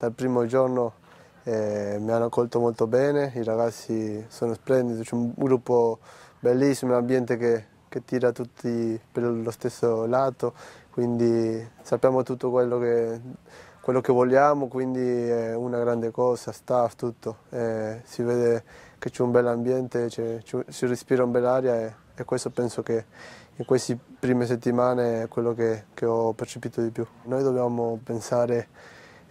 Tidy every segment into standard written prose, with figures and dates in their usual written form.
Dal primo giorno mi hanno accolto molto bene, i ragazzi sono splendidi, c'è un gruppo bellissimo, un ambiente che tira tutti per lo stesso lato, quindi sappiamo tutto quello che vogliamo, quindi è una grande cosa, staff, tutto. Si vede che c'è un bel ambiente, si respira un bel aria e questo penso che in queste prime settimane è quello che ho percepito di più. Noi dobbiamo pensare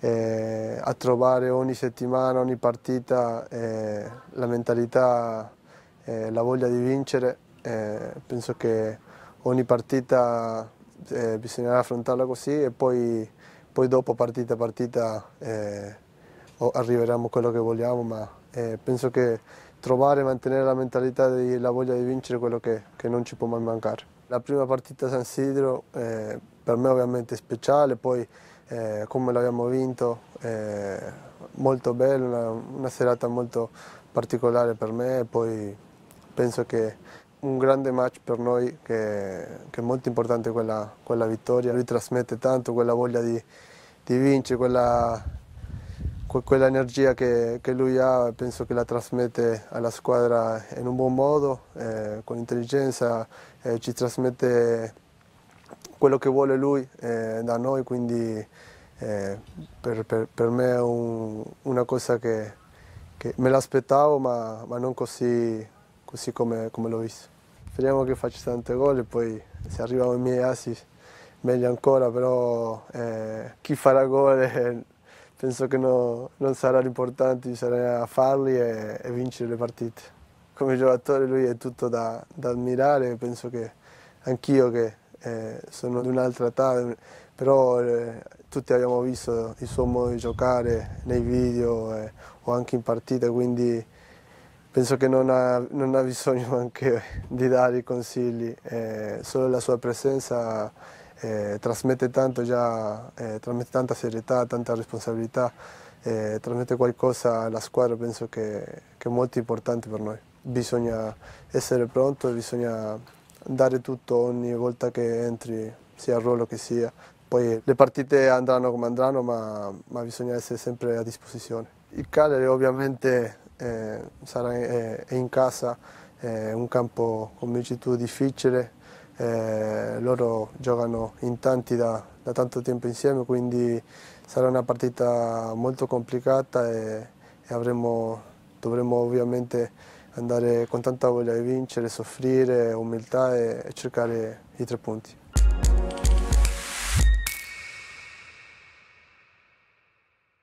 a trovare ogni settimana, ogni partita la mentalità, la voglia di vincere. Penso che ogni partita bisognerà affrontarla così e poi dopo partita a partita arriveremo a quello che vogliamo, ma penso che trovare e mantenere la mentalità e la voglia di vincere è quello che non ci può mai mancare. La prima partita a San Sidro per me ovviamente è speciale, poi come l'abbiamo vinto molto bello, una serata molto particolare per me, e poi penso che un grande match per noi, che è molto importante quella vittoria. Lui trasmette tanto quella voglia di vincere, quella energia che lui ha, penso che la trasmette alla squadra in un buon modo, con intelligenza, ci trasmette quello che vuole lui da noi, quindi per me è una cosa che me l'aspettavo, ma non così come l'ho visto. Speriamo che faccia tanti gol e poi se arrivano i miei assist meglio ancora, però chi farà gol penso che non sarà l'importante, bisognerà farli e vincere le partite. Come giocatore lui è tutto da ammirare, penso che anch'io che sono di un'altra età, però tutti abbiamo visto il suo modo di giocare nei video o anche in partita, quindi penso che non ha bisogno anche di dare i consigli, solo la sua presenza trasmette tanto già, trasmette tanta serietà, tanta responsabilità, trasmette qualcosa alla squadra, penso che è molto importante per noi. Bisogna essere pronto, bisogna dare tutto ogni volta che entri, sia il ruolo che sia. Poi le partite andranno come andranno, ma bisogna essere sempre a disposizione. Il Cagliari ovviamente è in casa, è un campo, come dici tu, difficile. Loro giocano in tanti da tanto tempo insieme, quindi sarà una partita molto complicata e dovremo ovviamente andare con tanta voglia di vincere, soffrire, umiltà e cercare i 3 punti.